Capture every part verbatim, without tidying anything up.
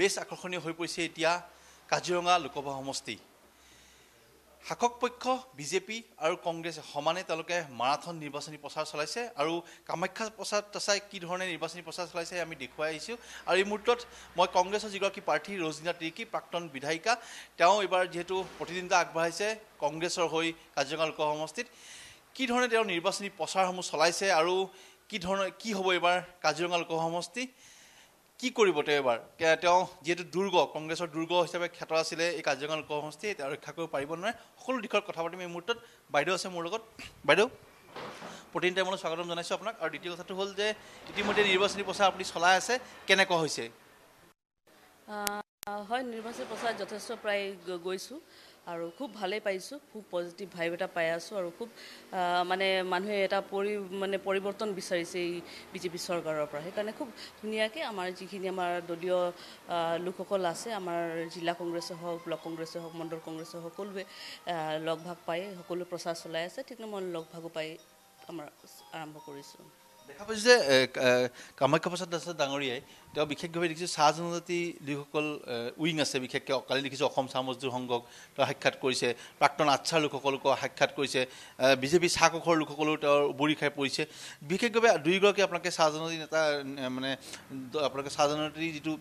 বেশ আকৰ্ষণীয় হৈ পৰিছে এতিয়া কাজিৰঙা লোকসভা সমষ্টি শাসক পক্ষ বিজেপি আৰু কংগ্ৰেছ সমানে তেওঁলোকে মাৰাথন নিৰ্বাচনী প্ৰচাৰ চলাইছে আৰু কামাখ্যা প্ৰচাৰ তছাই কি ধৰণে নিৰ্বাচনী প্ৰচাৰ চলাইছে আমি দেখুৱাই আহিছো আৰু এই মুহূৰ্তত মই কংগ্ৰেছৰ যিগৰাকী প্ৰাৰ্থী ৰ'জলীনা তিৰ্কী প্ৰাক্তন বিধায়িকা তেওঁ এবাৰ যেহেতু প্ৰতিদিনতা আগবঢ়াইছে কংগ্ৰেছৰ হৈ কাজিৰঙা লোকসভা সমষ্টিত কি ধৰণে তেওঁ নিৰ্বাচনী প্ৰচাৰসমূহ চলাইছে আৰু কি ধৰণে কি হ'ব এবাৰ কাজিৰঙা লোকসভা সমষ্টি কি কৰিব এবাৰ তেওঁ যেটো দুৰ্গ কংগ্ৰেছৰ দুৰ্গ হিচাপে খ্যাত আছিল এই কাজিৰঙা লোকসভা সমষ্টি তেওঁ ৰক্ষা কৰিব পাৰিব নে সকলো দিশৰ কথা পাতিম এই মুহূৰ্তত বাইদেউ আছে মোৰ লগত বাইদেউ প্ৰতিদিন টাইমলৈ স্বাগতম জনাইছো আপোনাক আৰু দ্বিতীয় কথাটো হ'ল যে ইতিমধ্যে নিৰ্বাচনী প্ৰচাৰ আপুনি চলাই আছে কেনেকৈ হৈছে হয় নিৰ্বাচনী প্ৰচাৰ যথেষ্ট প্ৰায় গৈছো আৰু খুব ভালে পাইছো খুব পজিটিভ ভাইব এটা পাই আছো আৰু খুব মানে মানুহে এটা পৰি মানে পৰিৱৰ্তন বিচাৰিছে এই বিজেপি চৰকাৰৰ পৰা হেকাৰণে খুব ধুনিয়াকৈ আমাৰ যিখিনি আমাৰ দলীয় লোকসকল আছে আমাৰ জিলা কংগ্ৰেছ হওক ব্লক কংগ্ৰেছ হওক মণ্ডল কংগ্ৰেছ হওক সকলোৱে লগ ভাগ পাই সকলো প্ৰচাৰ চলাই আছে ঠিকনা মই লগ ভাগো পাই আমাৰ আৰম্ভ কৰিছো দেখা পাইছো যে কামাখ্যা প্ৰসাদ দাস ডাঙৰীয়াই তেওঁ বিশেষভাৱে দেখিছোঁ চাহ জনজাতি লোকসকল উইং আছে বিশেষকৈ অকালি দেখিছোঁ অসম চাহ মজদুৰ সংঘক তেওঁ সাক্ষাৎ কৰিছে প্ৰাক্তন আচ্ছাৰ লোকসকলকো সাক্ষাৎ কৰিছে বিজেপি চাহ কখৰ লোকসকলেও তেওঁৰ উবৰি খাই পৰিছে বিশেষভাৱে দুইগৰাকী আপোনালোকে চাহ জনজাতি নেতা মানে আপোনালোকে চাহ জনজাতি যিটো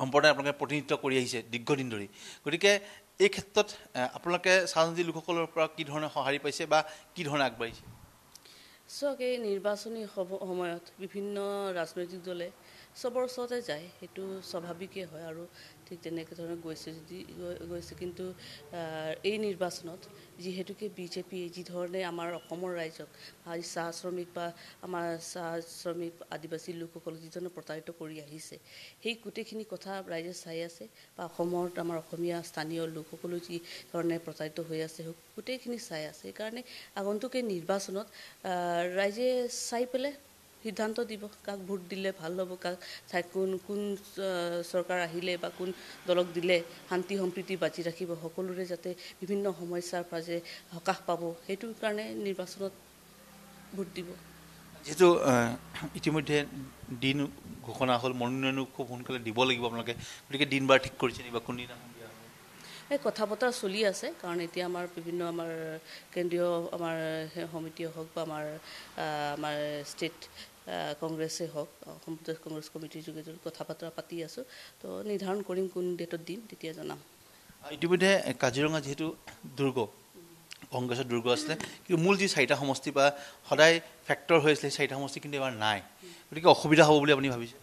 সম্প্ৰদায় আপোনালোকে প্ৰতিনিধিত্ব কৰি আহিছে দীৰ্ঘদিন ধৰি গতিকে এই ক্ষেত্ৰত আপোনালোকে চাহ জনজাতি লোকসকলৰ পৰা কি ধৰণে সঁহাৰি পাইছে বা কি ধৰণে আগবাঢ়িছে চক এই নিৰ্বাচনী সময়ত বিভিন্ন ৰাজনৈতিক দলে চবৰ ওচৰতে যায় সেইটো স্বাভাৱিকেই হয় আৰু ঠিক তেনেধৰণে গৈছে যদি গৈছে কিন্তু এই নিৰ্বাচনত যিহেতুকে বিজেপিয়ে যিধৰণে আমাৰ অসমৰ ৰাইজক চাহ শ্ৰমিক বা আমাৰ চাহ শ্ৰমিক আদিবাসী লোকসকলক যিধৰণে প্ৰতাৰিত কৰি আহিছে সেই গোটেইখিনি কথা ৰাইজে চাই আছে বা অসমত আমাৰ অসমীয়া স্থানীয় লোকসকলো যিধৰণে প্ৰতাৰিত হৈ আছে গোটেইখিনি চাই আছে সেইকাৰণে আগন্তুক এই নিৰ্বাচনত ৰাইজে চাই পেলাই সিদ্ধান্ত দিব কাক ভোট দিলে ভাল হ'ব কাক চাই কোন কোন চৰকাৰ আহিলে বা কোন দলক দিলে শান্তি সম্প্ৰীতি বাজি ৰাখিব সকলোৰে যাতে বিভিন্ন সমস্যাৰ পৰা যে সকাহ পাব সেইটোৰ কাৰণে নিৰ্বাচনত ভোট দিব যেহেতু ইতিমধ্যে দিন ঘোষণা হ'ল মনোনয়নো খুব সোনকালে দিব লাগিব আপোনালোকে গতিকে দিন বাৰ ঠিক কৰিছে নি বা কোনদিনা এই কথা বতৰা চলি আছে কাৰণ এতিয়া আমাৰ বিভিন্ন আমাৰ কেন্দ্ৰীয় আমাৰ সমিতিয়ে হওক বা আমাৰ আমাৰ ষ্টেট কংগ্ৰেছে হওক অসম প্ৰদেশ কংগ্ৰেছ কমিটিৰ যোগেদি কথা বতৰা পাতি আছোঁ তো নিৰ্ধাৰণ কৰিম কোন ডেটত দিম তেতিয়া জনাম ইতিমধ্যে কাজিৰঙা যিহেতু দুৰ্গ কংগ্ৰেছৰ দুৰ্গ আছিলে কিন্তু মূল যি চাৰিটা সমষ্টি বা সদায় ফেক্টৰ হৈ আছিলে চাৰিটা সমষ্টি কিন্তু এবাৰ নাই গতিকে অসুবিধা হ'ব বুলি আপুনি ভাবিছে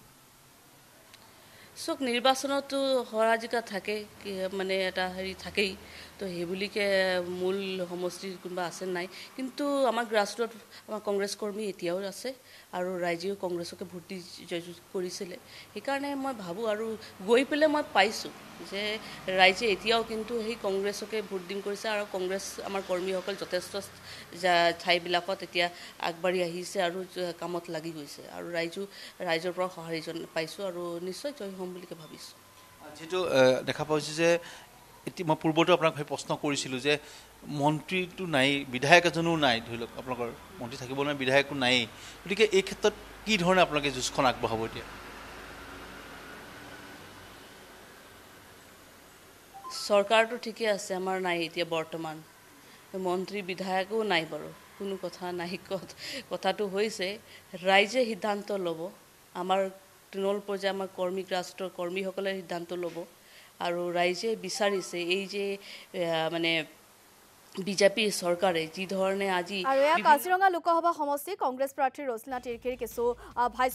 চক নিৰ্বাচনতো হৰাজিকা থাকে মানে এটা হেৰি থাকেই তো সেইবুলিকে মূল সমষ্টিৰ কোনোবা আছে নাই কিন্তু আমাৰ গ্ৰাছৰুট আমাৰ কংগ্ৰেছ কৰ্মী এতিয়াও আছে আৰু ৰাইজেও কংগ্ৰেছকে ভোট দি জয়যুক্ত কৰিছিলে সেইকাৰণে মই ভাবোঁ আৰু গৈ পেলাই মই পাইছোঁ যে ৰাইজে এতিয়াও কিন্তু সেই কংগ্ৰেছকে ভোট দিম কৰিছে আৰু কংগ্ৰেছ আমাৰ কৰ্মীসকল যথেষ্ট ঠাইবিলাকত এতিয়া আগবাঢ়ি আহিছে আৰু কামত লাগি গৈছে আৰু ৰাইজো ৰাইজৰ পৰা সঁহাৰি পাইছোঁ আৰু নিশ্চয় জয় হ'ম বুলিকে ভাবিছোঁ যিহেতু দেখা পাইছোঁ যে এতিয়া মই পূৰ্বতে আপোনাক সেই প্ৰশ্ন কৰিছিলোঁ যে মন্ত্ৰীটো নাই বিধায়ক এজনো নাই ধৰি লওক আপোনালোকৰ মন্ত্ৰী থাকিব নোৱাৰে বিধায়কো নায়েই গতিকে এই ক্ষেত্ৰত কি ধৰণে আপোনালোকে যুঁজখন আগবঢ়াব এতিয়া চৰকাৰটো ঠিকে আছে আমাৰ নাই এতিয়া বৰ্তমান মন্ত্ৰী বিধায়কো নাই বাৰু কোনো কথা নাই কথাটো হৈছে ৰাইজে সিদ্ধান্ত ল'ব আমাৰ তৃণমূল পৰ্যায়ৰ আমাৰ কৰ্মী ৰাষ্ট্ৰৰ কৰ্মীসকলে সিদ্ধান্ত ল'ব আৰু ৰাইজে বিচাৰিছে এই যে মানে বিজেপি চৰকাৰে যি ধৰণে আজি আৰু কাজিৰঙা লোকসভা সমষ্টি কংগ্ৰেছ প্ৰাৰ্থী ৰ'জলীনা তিৰ্কীৰ কিছু ভাইচ